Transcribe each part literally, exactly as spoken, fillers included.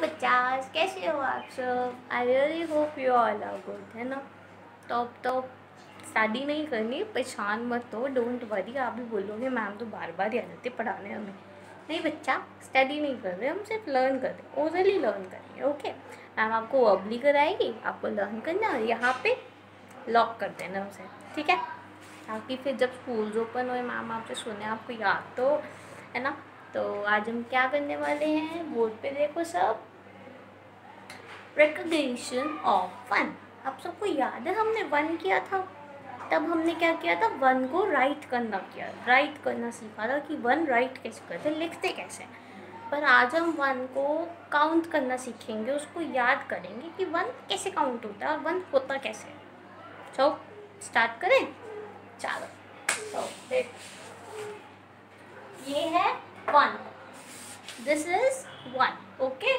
बच्चास कैसे हो आप सब। I really hope you all are good, है ना। तो अब तो शादी नहीं करनी, परेशान मत हो, डोंट वरी। आप भी बोलोगे मैम तो बार बार याद आते पढ़ाने हमें। नहीं बच्चा, स्टडी नहीं कर रहे हम, सिर्फ लर्न कर रहे, ओरली लर्न करेंगे। ओके मैम आपको वर्बली कराएगी, आपको लर्न करना है, यहाँ पे लॉक कर देना उसे, ठीक है। ताकि फिर जब स्कूल्स ओपन हुए मैम आपसे सुने, आपको याद तो है ना। तो आज हम क्या करने वाले हैं, बोर्ड पे देखो सब, रिकग्निशन ऑफ वन। आप सबको याद है हमने वन किया था, तब हमने क्या किया था, वन को राइट करना किया, राइट करना सीखा था कि वन राइट कैसे करते, लिखते कैसे। पर आज हम वन को काउंट करना सीखेंगे, उसको याद करेंगे कि वन कैसे काउंट होता है और वन होता कैसे। चलो स्टार्ट करें। चलो तो देखो, ये है one, this is one. Okay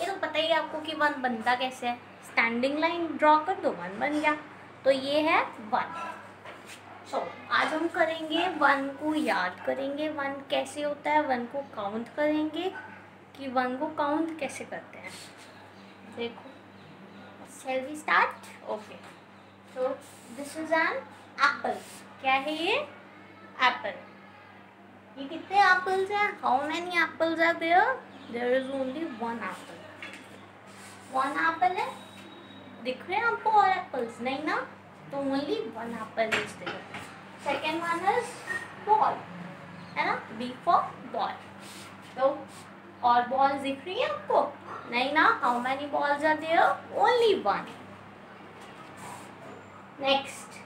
ये तो पता ही आपको कि वन बनता कैसे है, स्टैंडिंग लाइन ड्रॉ कर दो, वन बन गया। तो ये है वन। सो so, आज हम करेंगे वन को याद करेंगे, वन कैसे होता है, वन को काउंट करेंगे कि वन को काउंट कैसे करते हैं। देखो shall we start? Okay so this is an apple. क्या है ये, एप्पल। ये कितने एप्पल्स हैं, how many apples are there? There is only one apple. One apple है, दिख रहे हैं आपको और एप्पल्स नहीं ना, तो only one apple is there. Second one is ball, है ना, बी फॉर बॉल। तो और बॉल्स दिख रही हैं आपको नहीं ना, how many balls are there? Only one. Next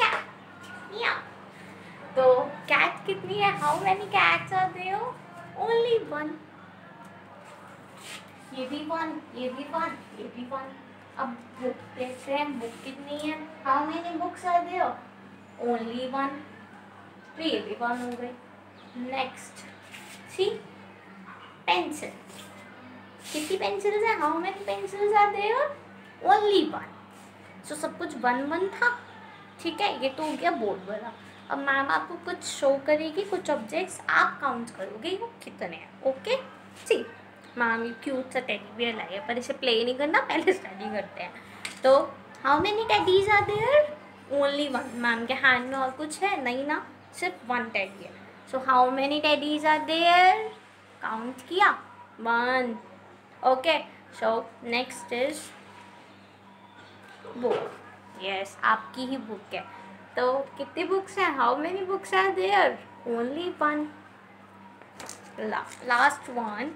cat, या तो कैट कितनी है, how many cats are there? Only one. ये भी वन, ये भी वन, ये भी वन। अब बुक देखते हैं, बुक कितनी है, how many books are there? Only one. तो ये भी वन हो गई। Next C, pencil. कितनी पेंसिल्स हैं, how many pencils are there? Only one. So सब कुछ वन वन था, ठीक है। ये तो हो गया बोर्ड वाला। अब मैम आपको कुछ शो करेगी, कुछ ऑब्जेक्ट्स, आप काउंट करोगे वो कितने हैं। ओके ठीक। मैम ये क्यूट सा टेडी बियर लाए, पर इसे प्ले नहीं करना, पहले स्टडी करते हैं। तो how many teddies are there? Only one. Ma'am के हैंड में और कुछ है नहीं ना, सिर्फ वन टेडी है। So how many teddies are there, count किया, one. Okay so next is book. Yes आपकी ही बुक है, तो कितनी बुक्स हैं, how many books are there? Only one. Last one,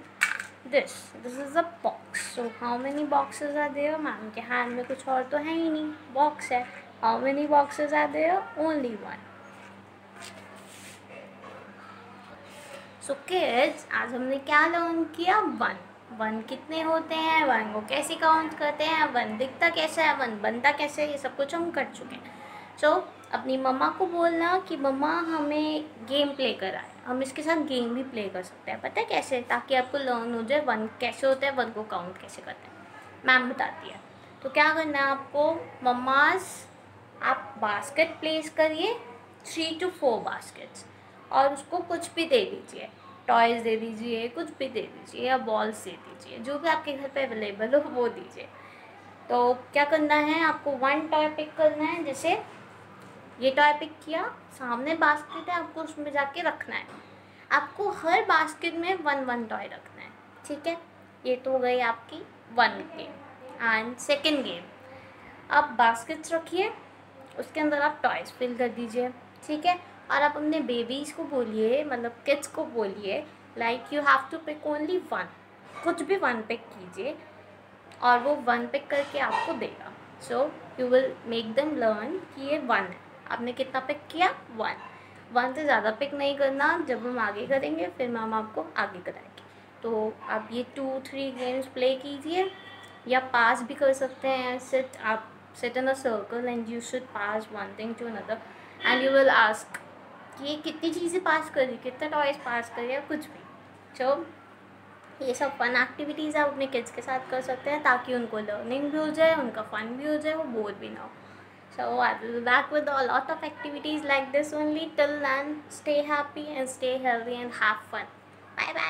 this this is a box. So how many boxes are there? Ma'am के hand में कुछ और तो है ही नहीं, बॉक्स है। How many boxes are there? Only one. So kids, आज हमने क्या लर्न किया, वन। वन कितने होते हैं, वन को कैसे काउंट करते हैं, वन दिखता कैसा है, वन बनता कैसे है, ये सब कुछ हम कर चुके हैं। सो so, अपनी मम्मा को बोलना कि मम्मा हमें गेम प्ले कराए, हम इसके साथ गेम भी प्ले कर सकते हैं, पता है कैसे, ताकि आपको लर्न हो जाए वन कैसे होता है, वन को काउंट कैसे करते हैं। मैम बताती है। तो क्या करना है आपको, मम्मास आप बास्केट प्लेस करिए, थ्री टू फोर बास्केट्स, और उसको कुछ भी दे दीजिए, टॉयज़ दे दीजिए, कुछ भी दे दीजिए, या बॉल्स दे दीजिए, जो भी आपके घर पे अवेलेबल हो वो दीजिए। तो क्या करना है आपको, वन टॉय पिक करना है। जैसे ये टॉय पिक किया, सामने बास्केट है, आपको उसमें जाके रखना है, आपको हर बास्केट में वन वन टॉय रखना है, ठीक है। ये तो हो गई आपकी one game and second game. आप बास्केट्स रखिए, उसके अंदर आप टॉयज़ फिल कर दीजिए, ठीक है। और आप अपने बेबीज़ को बोलिए, मतलब किड्स को बोलिए, like you have to pick only one, कुछ भी वन पिक कीजिए, और वो वन पिक करके आपको देगा। So you will make them learn कि ये वन है, आपने कितना पिक किया, वन। वन से ज़्यादा पिक नहीं करना, जब हम आगे करेंगे फिर मैम आपको आगे कराएंगे। तो आप ये टू थ्री गेम्स प्ले कीजिए, या पास भी कर सकते हैं, सिट आप sit in a circle and you should pass one thing to another and you will ask ये कितनी चीज़ें पास करिए, कितना टॉयज पास करिए, कुछ भी। सो ये सब फन एक्टिविटीज़ आप अपने किड्स के साथ कर सकते हैं, ताकि उनको लर्निंग भी हो जाए, उनका फन भी हो जाए, वो बोर भी ना हो। So I will back with a lot of activities like this only. Till then stay happy and stay healthy and have fun. Bye bye.